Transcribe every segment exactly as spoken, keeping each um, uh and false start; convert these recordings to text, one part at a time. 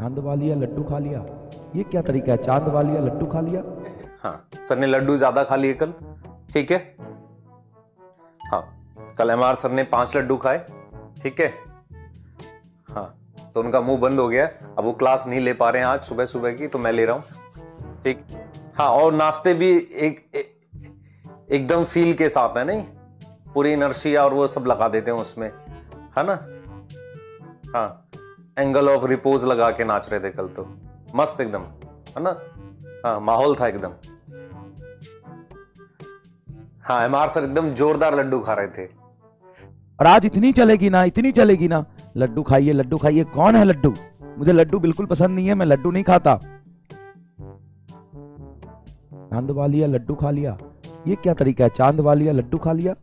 चांद वालिया लड्डू खा लिया, ये क्या तरीका है? चांद वालिया लड्डू खा लिया, हाँ सर ने लड्डू ज्यादा खा लिए कल, ठीक है। हाँ कल एम आर सर ने पांच लड्डू खाए, ठीक है। हाँ तो उनका मुंह बंद हो गया, अब वो क्लास नहीं ले पा रहे हैं आज सुबह सुबह की, तो मैं ले रहा हूँ, ठीक। हाँ और नाश्ते भी एक एकदम फील के साथ है, नहीं पूरी इनर्शिया और वो सब लगा देते हैं उसमें, है ना। हाँ एंगल ऑफ रिपोज लगा के नाच रहे थे कल, तो मस्त एकदम, है ना। हाँ माहौल था एकदम। हाँ एम आर सर एकदम जोरदार लड्डू खा रहे थे, और आज इतनी चलेगी ना, इतनी चलेगी ना, लड्डू खाइए लड्डू खाइए। कौन है लड्डू? मुझे लड्डू बिल्कुल पसंद नहीं है, मैं लड्डू नहीं खाता। चांद वालिया लड्डू खा लिया, ये क्या तरीका है? चांद वालिया लड्डू खा लिया,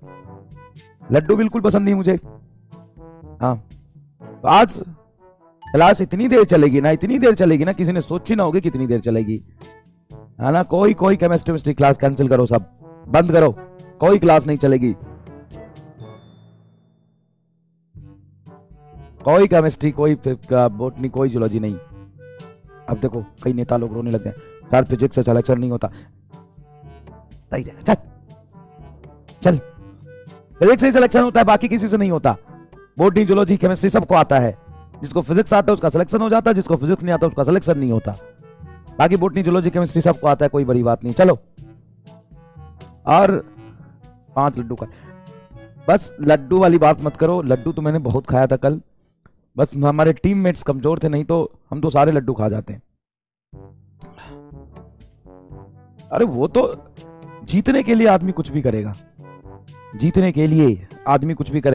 लड्डू बिल्कुल पसंद नहीं मुझे। हाँ तो आज क्लास इतनी देर चलेगी ना, इतनी देर चलेगी ना, किसी ने सोची ना होगी कितनी देर चलेगी, है ना। कोई कोई केमिस्ट्री मिस्ट्री क्लास कैंसिल करो, सब बंद करो, कोई क्लास नहीं चलेगी, कोई केमिस्ट्री, कोई बोटनी, कोई जुलॉजी नहीं। अब देखो कई नेता लोग रोने लग गए, यार फिजिक्स से लेक्चर नहीं होता, चल चल फिजिक्स से सिलेक्शन होता है, बाकी किसी से नहीं होता। बोटनी जुलॉजी केमिस्ट्री सबको आता है, जिसको फिजिक्स आता है उसका सिलेक्शन हो जाता है, जिसको फिजिक्स नहीं आता उसका सिलेक्शन नहीं होता। बाकी बोटनी जुलॉजी केमिस्ट्री सबको आता है, कोई बड़ी बात नहीं। चलो और पांच लड्डू का, बस लड्डू वाली बात मत करो, लड्डू तो मैंने बहुत खाया था कल, बस हमारे टीममेट्स कमजोर थे, नहीं तो हम तो सारे लड्डू खा जाते हैं। अरे वो तो जीतने के लिए आदमी कुछ भी करेगा, जीतने के लिए आदमी कुछ भी करेगा।